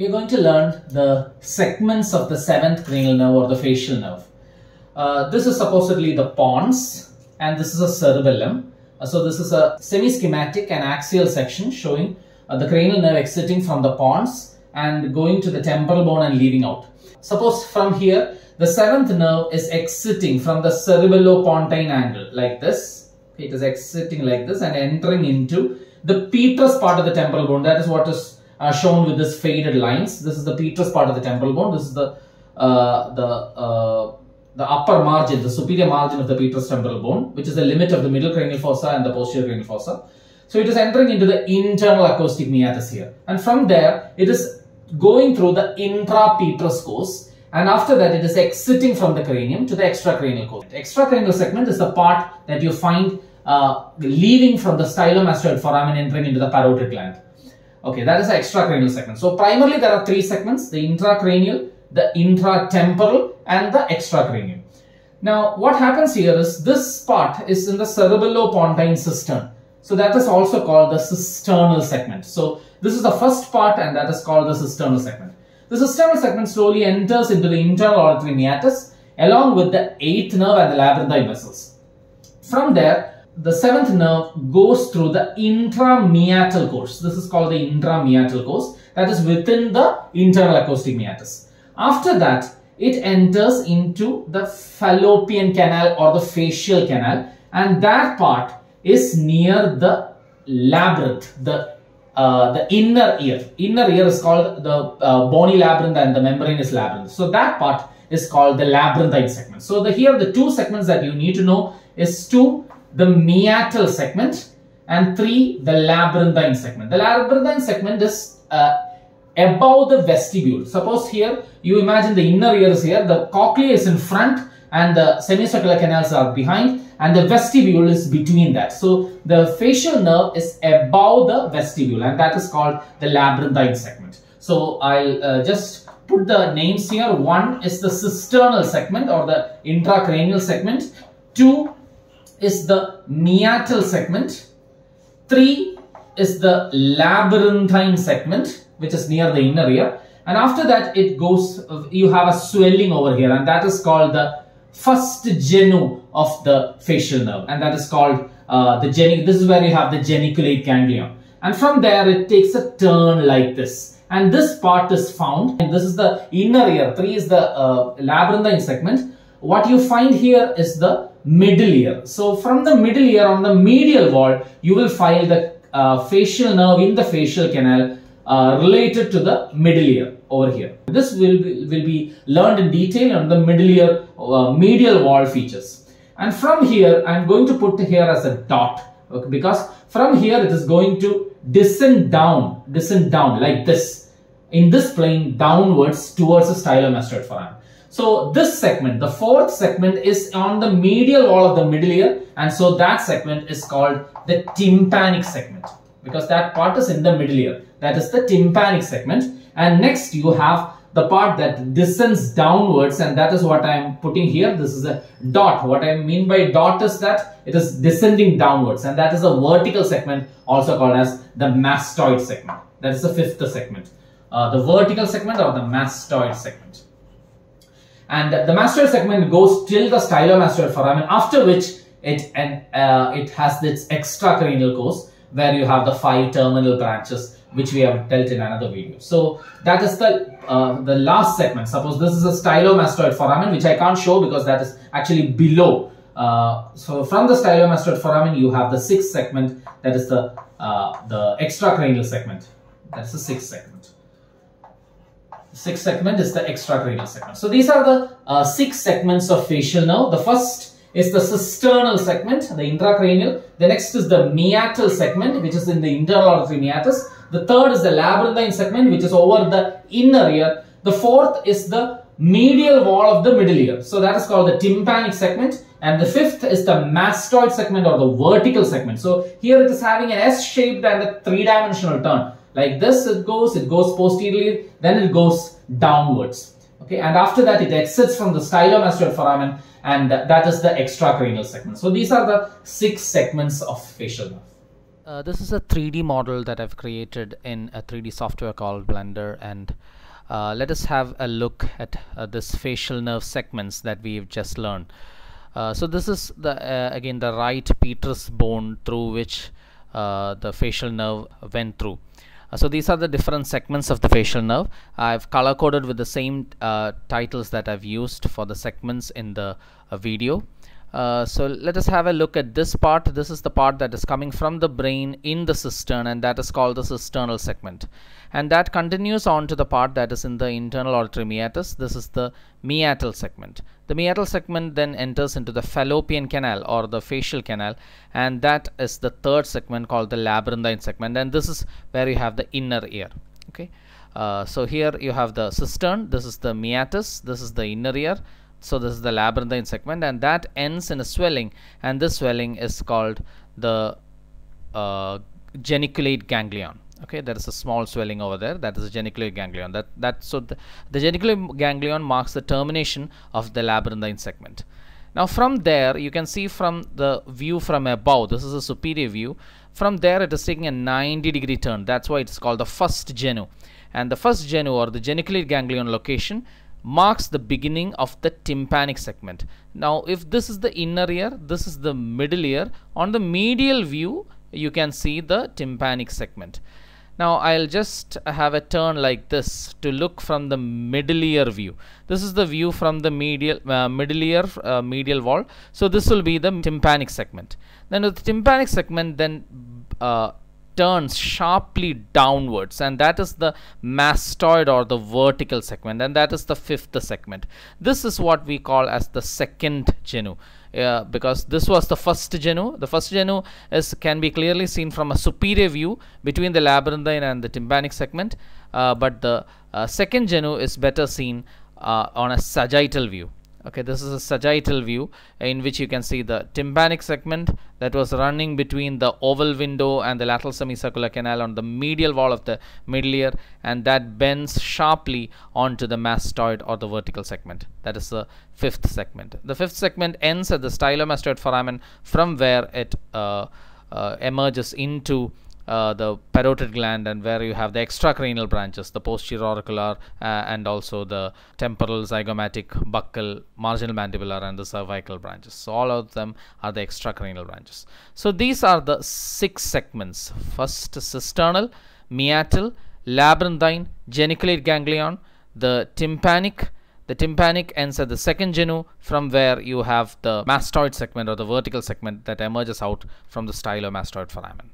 we are going to learn the segments of the seventh cranial nerve or the facial nerve. This is supposedly the pons, and this is a cerebellum. So this is a semi-schematic and axial section showing the cranial nerve exiting from the pons and going to the temporal bone and leaving out. Suppose from here, the seventh nerve is exiting from the cerebellopontine angle like this. It is exiting like this and entering into the petrous part of the temporal bone. That is what is shown with this faded lines. This is the petrous part of the temporal bone. This is the upper margin, the superior margin of the petrous temporal bone, which is the limit of the middle cranial fossa and the posterior cranial fossa. So it is entering into the internal acoustic meatus here, and from there it is going through the intrapetrous course, and after that it is exiting from the cranium to the extracranial course. The extracranial segment is the part that you find leaving from the stylomastoid foramen entering into the parotid gland. Okay, that is the extracranial segment. So primarily there are three segments: the intracranial, the intratemporal, and the extracranial. Now what happens here is this part is in the cerebellopontine cistern. So that is also called the cisternal segment. So this is the first part, and that is called the cisternal segment. The cisternal segment slowly enters into the internal auditory meatus along with the eighth nerve and the labyrinthine vessels. From there, the seventh nerve goes through the intrameatal course. This is called the intrameatal course, that is within the internal acoustic meatus. After that, it enters into the fallopian canal or the facial canal, and that part is near the labyrinth, the inner ear. Inner ear is called the bony labyrinth and the membranous labyrinth. So that part is called the labyrinthine segment. So here the two segments that you need to know is 2, the meatal segment, and 3, the labyrinthine segment. The labyrinthine segment is above the vestibule. Suppose here you imagine the inner ear is here, the cochlea is in front, and the semicircular canals are behind, and the vestibule is between that. So the facial nerve is above the vestibule, and that is called the labyrinthine segment. So I'll just put the names here. 1 is the cisternal segment or the intracranial segment. 2 is the meatal segment. 3 is the labyrinthine segment, which is near the inner ear. And after that, it goes, you have a swelling over here, and that is called the first genu of the facial nerve, and that is called this is where you have the geniculate ganglion. And from there it takes a turn like this, and this part is found, and this is the inner ear. 3 is the labyrinthine segment. What you find here is the middle ear. So from the middle ear on the medial wall you will find the facial nerve in the facial canal related to the middle ear over here. This will be learned in detail on the middle ear medial wall features. And from here, I'm going to put here as a dot, okay, because from here it is going to descend down like this, in this plane downwards towards the stylomastoid foramen. So this segment, the fourth segment, is on the medial wall of the middle ear, and so that segment is called the tympanic segment, because that part is in the middle ear. That is the tympanic segment. And next you have the part that descends downwards, and that is what I am putting here. This is a dot. What I mean by dot is that it is descending downwards, and that is a vertical segment, also called as the mastoid segment. That is the fifth segment, the vertical segment or the mastoid segment. And the mastoid segment goes till the stylomastoid foramen, after which it has its extracranial course, where you have the 5 terminal branches, which we have dealt in another video. So that is the last segment. Suppose this is a stylomastoid foramen, which I can't show because that is actually below. So from the stylomastoid foramen, you have the 6th segment, that is the extracranial segment. That's the 6th segment. 6th segment is the extracranial segment. So these are the 6 segments of facial nerve. The first is the cisternal segment, the intracranial. The next is the meatal segment, which is in the internal auditory meatus. The third is the labyrinthine segment, which is over the inner ear. The fourth is the medial wall of the middle ear. So that is called the tympanic segment. And the fifth is the mastoid segment or the vertical segment. So here it is having an S-shaped and a 3-dimensional turn. Like this it goes posteriorly, then it goes downwards. Okay, and after that it exits from the stylomastoid foramen, and that is the extracranial segment. So these are the 6 segments of facial nerve. This is a 3D model that I've created in a 3D software called Blender, and let us have a look at this facial nerve segments that we've just learned. So this is the again the right petrous bone through which the facial nerve went through. So these are the different segments of the facial nerve. I've color coded with the same titles that I've used for the segments in the video. So let us have a look at this part. This is the part that is coming from the brain in the cistern, and that is called the cisternal segment. And that continues on to the part that is in the internal auditory meatus. This is the meatal segment. The meatal segment then enters into the fallopian canal or the facial canal, and that is the third segment called the labyrinthine segment, and this is where you have the inner ear. Okay, so here you have the cistern, this is the meatus, this is the inner ear. So this is the labyrinthine segment, and that ends in a swelling, and this swelling is called the geniculate ganglion. Okay, there is a small swelling over there, that is the geniculate ganglion. So the geniculate ganglion marks the termination of the labyrinthine segment. Now from there, you can see from the view from above, this is a superior view. From there it is taking a 90-degree turn. That's why it's called the first genu. And the first genu or the geniculate ganglion location marks the beginning of the tympanic segment. Now if this is the inner ear, this is the middle ear. On the medial view you can see the tympanic segment. Now I'll just have a turn like this to look from the middle ear view. This is the view from the middle ear medial wall. So this will be the tympanic segment. Then the tympanic segment then turns sharply downwards, and that is the mastoid or the vertical segment, and that is the fifth segment. This is what we call as the second genu, because this was the first genu. The first genu can be clearly seen from a superior view between the labyrinthine and the tympanic segment, but the second genu is better seen on a sagittal view. Okay, this is a sagittal view in which you can see the tympanic segment that was running between the oval window and the lateral semicircular canal on the medial wall of the middle ear, and that bends sharply onto the mastoid or the vertical segment. That is the fifth segment. The fifth segment ends at the stylomastoid foramen, from where it emerges into the parotid gland, and where you have the extracranial branches, the posterior auricular and also the temporal, zygomatic, buccal, marginal mandibular and the cervical branches. So all of them are the extracranial branches. So these are the six segments: first cisternal, meatal, labyrinthine, geniculate ganglion, the tympanic. The tympanic ends at the second genu, from where you have the mastoid segment or the vertical segment that emerges out from the stylomastoid foramen.